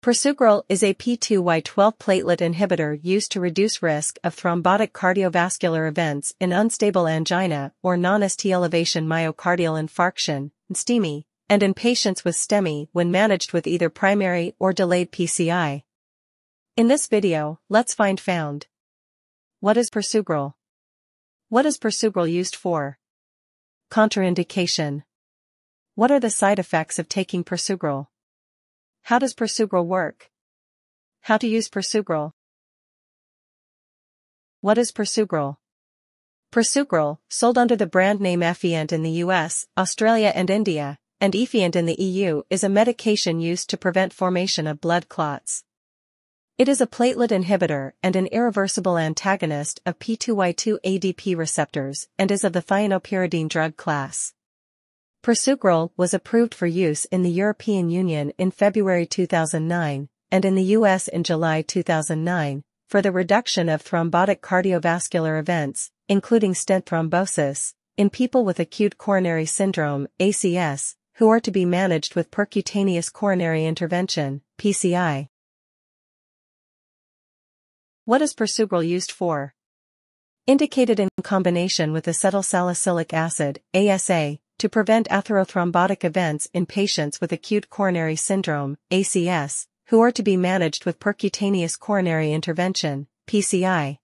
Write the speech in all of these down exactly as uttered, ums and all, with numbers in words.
Prasugrel is a P two Y twelve platelet inhibitor used to reduce risk of thrombotic cardiovascular events in unstable angina or non-S T elevation myocardial infarction, (N S T E M I), and in patients with STEMI when managed with either primary or delayed P C I. In this video, let's find found. What is Prasugrel? What is Prasugrel used for? Contraindication. What are the side effects of taking Prasugrel? How does Prasugrel work? How to use Prasugrel? What is Prasugrel? Prasugrel, sold under the brand name Effient in the U S, Australia and India, and Effient in the E U, is a medication used to prevent formation of blood clots. It is a platelet inhibitor and an irreversible antagonist of P two Y twelve A D P receptors and is of the thionopyridine drug class. Prasugrel was approved for use in the European Union in February two thousand nine, and in the U S in July two thousand nine, for the reduction of thrombotic cardiovascular events, including stent thrombosis, in people with acute coronary syndrome, A C S, who are to be managed with percutaneous coronary intervention, P C I. What is Prasugrel used for? Indicated in combination with acetylsalicylic acid, A S A, to prevent atherothrombotic events in patients with acute coronary syndrome, A C S, who are to be managed with percutaneous coronary intervention, P C I.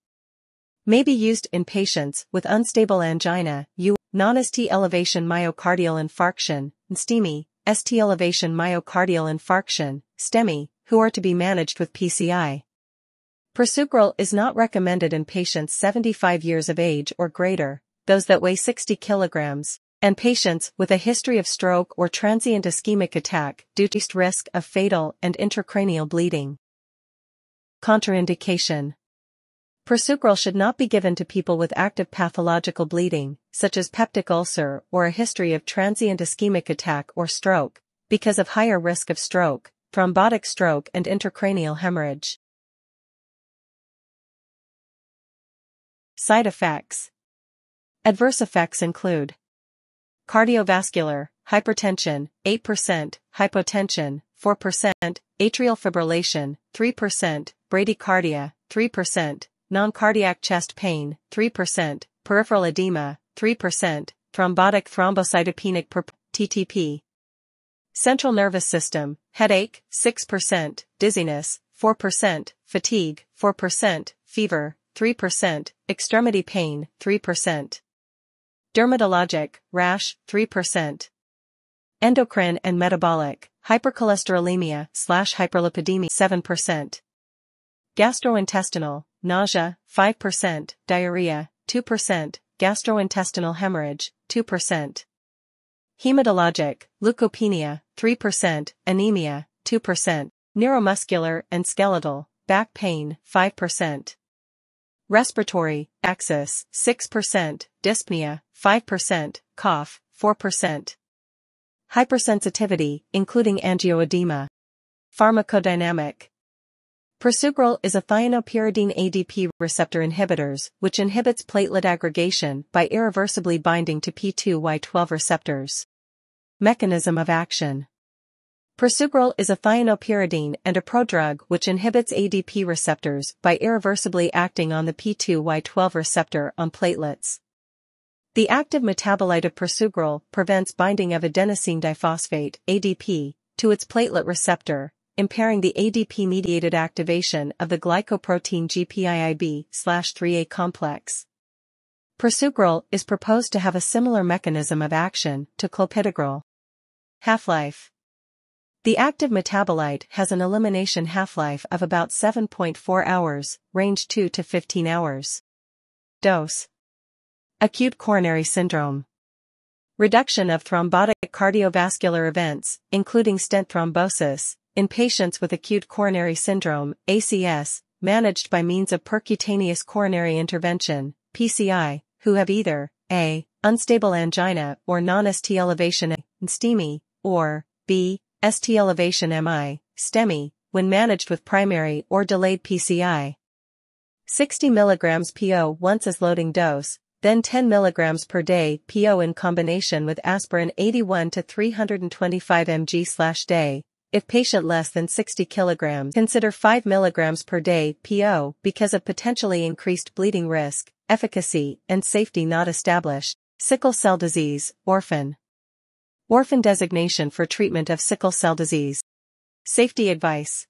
May be used in patients with unstable angina, U, non-S T elevation myocardial infarction, N S T E M I, S T elevation myocardial infarction, STEMI, who are to be managed with P C I. Prasugrel is not recommended in patients seventy-five years of age or greater, those that weigh sixty kilograms, and patients with a history of stroke or transient ischemic attack due to increased risk of fatal and intracranial bleeding. Contraindication. Prasugrel should not be given to people with active pathological bleeding, such as peptic ulcer or a history of transient ischemic attack or stroke, because of higher risk of stroke, thrombotic stroke and intracranial hemorrhage. Side effects. Adverse effects include cardiovascular, hypertension, eight percent, hypotension, four percent, atrial fibrillation, three percent, bradycardia, three percent, non-cardiac chest pain, three percent, peripheral edema, three percent, thrombotic thrombocytopenic purpura, T T P. Central nervous system, headache, six percent, dizziness, four percent, fatigue, four percent, fever, three percent, extremity pain, three percent. Dermatologic, rash, three percent. Endocrine and metabolic, hypercholesterolemia slash hyperlipidemia, seven percent. Gastrointestinal, nausea, five percent, diarrhea, two percent, gastrointestinal hemorrhage, two percent. Hematologic, leukopenia, three percent, anemia, two percent, neuromuscular and skeletal, back pain, five percent. Respiratory, axis, six percent, dyspnea, five percent, cough, four percent. Hypersensitivity, including angioedema. Pharmacodynamic. Prasugrel is a thionopyridine A D P receptor inhibitors, which inhibits platelet aggregation by irreversibly binding to P two Y twelve receptors. Mechanism of action. Prasugrel is a thionopyridine and a prodrug which inhibits A D P receptors by irreversibly acting on the P two Y twelve receptor on platelets. The active metabolite of Prasugrel prevents binding of adenosine diphosphate, A D P, to its platelet receptor, impairing the A D P-mediated activation of the glycoprotein G P I I B three A complex. Prasugrel is proposed to have a similar mechanism of action to clopidogrel. Half-life. The active metabolite has an elimination half-life of about seven point four hours, range two to fifteen hours. Dose. Acute coronary syndrome. Reduction of thrombotic cardiovascular events, including stent thrombosis, in patients with acute coronary syndrome, A C S, managed by means of percutaneous coronary intervention, P C I, who have either A, unstable angina or non-S T elevation, N S T E M I, or B, S T elevation M I, STEMI, when managed with primary or delayed P C I. sixty milligrams P O once as loading dose, then ten milligrams per day P O in combination with aspirin eighty-one to three hundred twenty-five milligrams per day, If patient less than sixty kilograms, consider five milligrams per day P O because of potentially increased bleeding risk, efficacy, and safety not established. Sickle cell disease, orphan. Orphan designation for treatment of sickle cell disease. Safety advice.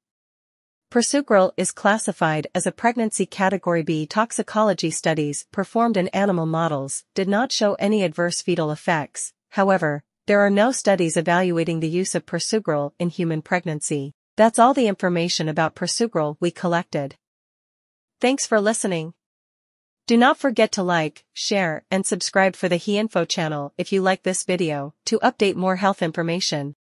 Prasugrel is classified as a pregnancy category B. Toxicology studies performed in animal models did not show any adverse fetal effects. However, there are no studies evaluating the use of Prasugrel in human pregnancy. That's all the information about Prasugrel we collected. Thanks for listening. Do not forget to like, share, and subscribe for the He-InFo channel if you like this video to update more health information.